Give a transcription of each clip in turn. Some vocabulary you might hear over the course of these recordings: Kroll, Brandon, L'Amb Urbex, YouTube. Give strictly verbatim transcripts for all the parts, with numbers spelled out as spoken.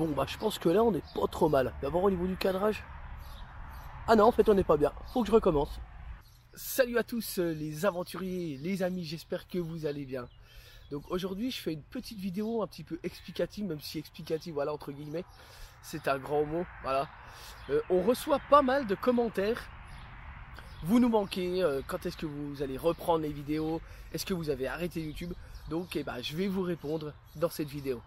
Bon bah je pense que là on est pas trop mal. D'abord au niveau du cadrage. Ah non en fait on n'est pas bien, faut que je recommence. Salut à tous les aventuriers, les amis, j'espère que vous allez bien. Donc aujourd'hui je fais une petite vidéo un petit peu explicative, même si explicative voilà entre guillemets, c'est un grand mot, voilà. Euh, on reçoit pas mal de commentaires. Vous nous manquez, euh, quand est-ce que vous allez reprendre les vidéos, est-ce que vous avez arrêté YouTube? Donc eh ben, je vais vous répondre dans cette vidéo.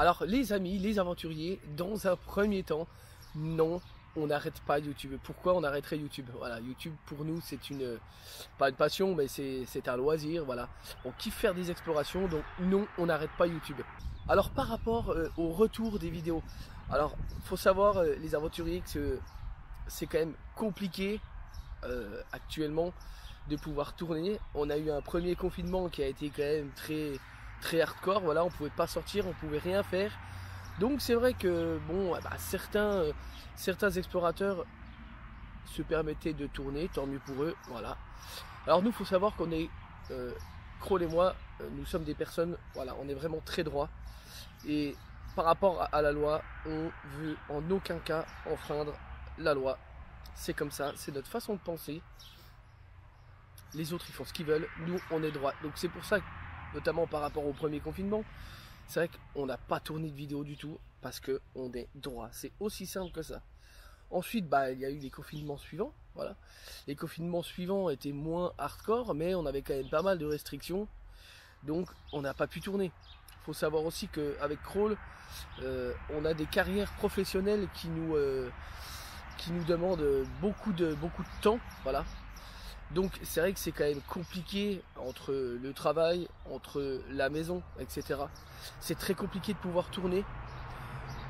Alors les amis, les aventuriers, dans un premier temps, non, on n'arrête pas YouTube. Pourquoi on arrêterait YouTube? Voilà, YouTube pour nous c'est une, pas une passion, mais c'est un loisir, voilà. On kiffe faire des explorations, donc non, on n'arrête pas YouTube. Alors par rapport euh, au retour des vidéos, alors faut savoir euh, les aventuriers que c'est quand même compliqué. Euh, actuellement de pouvoir tourner. On a eu un premier confinement qui a été quand même très très hardcore, voilà, on pouvait pas sortir, on pouvait rien faire, donc c'est vrai que bon bah, certains euh, certains explorateurs se permettaient de tourner, tant mieux pour eux, voilà. Alors nous faut savoir qu'on est euh, Kroll et moi, euh, nous sommes des personnes, voilà, on est vraiment très droit et par rapport à, à la loi, on veut en aucun cas enfreindre la loi. C'est comme ça, c'est notre façon de penser. Les autres, ils font ce qu'ils veulent. Nous, on est droit. Donc c'est pour ça, notamment par rapport au premier confinement, c'est vrai qu'on n'a pas tourné de vidéo du tout parce qu'on est droit. C'est aussi simple que ça. Ensuite, bah, il y a eu les confinements suivants. Voilà. Les confinements suivants étaient moins hardcore, mais on avait quand même pas mal de restrictions. Donc, on n'a pas pu tourner. Il faut savoir aussi qu'avec Kroll, euh, on a des carrières professionnelles qui nous... Euh, qui nous demande beaucoup de, beaucoup de temps, voilà. Donc c'est vrai que c'est quand même compliqué entre le travail, entre la maison, et cetera. C'est très compliqué de pouvoir tourner.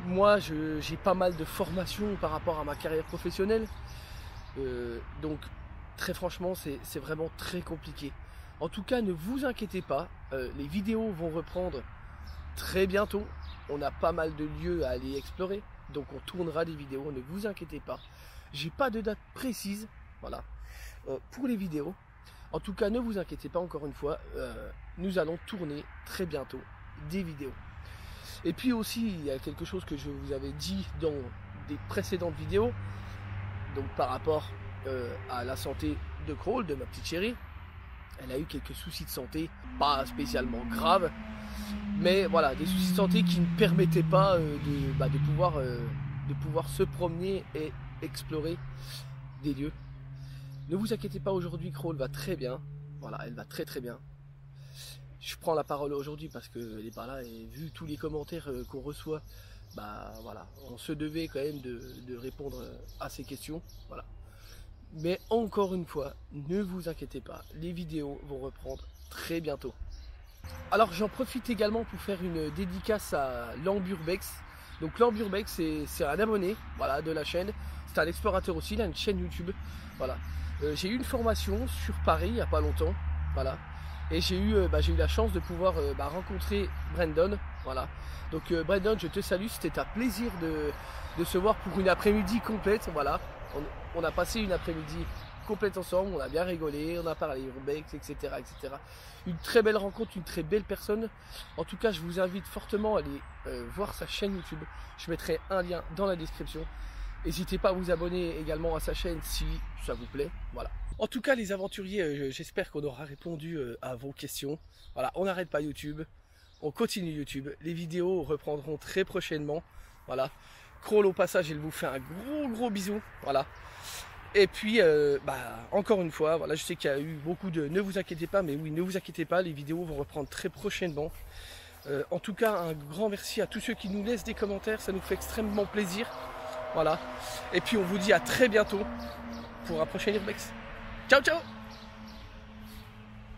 Moi, j'ai pas mal de formations par rapport à ma carrière professionnelle. Euh, donc très franchement, c'est vraiment très compliqué. En tout cas, ne vous inquiétez pas, euh, les vidéos vont reprendre très bientôt. On a pas mal de lieux à aller explorer. Donc on tournera des vidéos, ne vous inquiétez pas. J'ai pas de date précise, voilà, euh, pour les vidéos. En tout cas, ne vous inquiétez pas, encore une fois, euh, nous allons tourner très bientôt des vidéos. Et puis aussi, il y a quelque chose que je vous avais dit dans des précédentes vidéos, donc par rapport euh, à la santé de Kroll, de ma petite chérie. Elle a eu quelques soucis de santé, pas spécialement graves, mais voilà, des soucis de santé qui ne permettaient pas euh, de, bah, de, pouvoir, euh, de pouvoir se promener et explorer des lieux. Ne vous inquiétez pas, aujourd'hui Kroll va très bien, voilà, elle va très très bien. Je prends la parole aujourd'hui parce qu'elle est pas là et vu tous les commentaires euh, qu'on reçoit, bah voilà, on se devait quand même de, de répondre à ces questions, voilà. Mais encore une fois, ne vous inquiétez pas, les vidéos vont reprendre très bientôt. Alors j'en profite également pour faire une dédicace à L'Amb Urbex. Donc L'Amb Urbex, c'est un abonné, voilà, de la chaîne, c'est un explorateur aussi, il a une chaîne YouTube, voilà. Euh, j'ai eu une formation sur Paris il n'y a pas longtemps, voilà, et j'ai eu, euh, bah, j'ai eu la chance de pouvoir euh, bah, rencontrer Brandon, voilà. Donc euh, Brandon, je te salue, c'était un plaisir de, de se voir pour une après-midi complète, voilà. On, on a passé une après-midi complète ensemble, on a bien rigolé, on a parlé urbex, et cetera, et cetera. Une très belle rencontre, une très belle personne. En tout cas, je vous invite fortement à aller euh, voir sa chaîne YouTube. Je mettrai un lien dans la description. N'hésitez pas à vous abonner également à sa chaîne si ça vous plaît. Voilà. En tout cas, les aventuriers, euh, j'espère qu'on aura répondu euh, à vos questions. Voilà, on n'arrête pas YouTube, on continue YouTube. Les vidéos reprendront très prochainement. Voilà. Kroll, au passage, elle vous fait un gros gros bisou, voilà. Et puis, euh, bah, encore une fois, voilà, je sais qu'il y a eu beaucoup de... Ne vous inquiétez pas, mais oui, ne vous inquiétez pas, les vidéos vont reprendre très prochainement. Euh, en tout cas, un grand merci à tous ceux qui nous laissent des commentaires, ça nous fait extrêmement plaisir, voilà. Et puis, on vous dit à très bientôt pour un prochain Urbex. Ciao, ciao!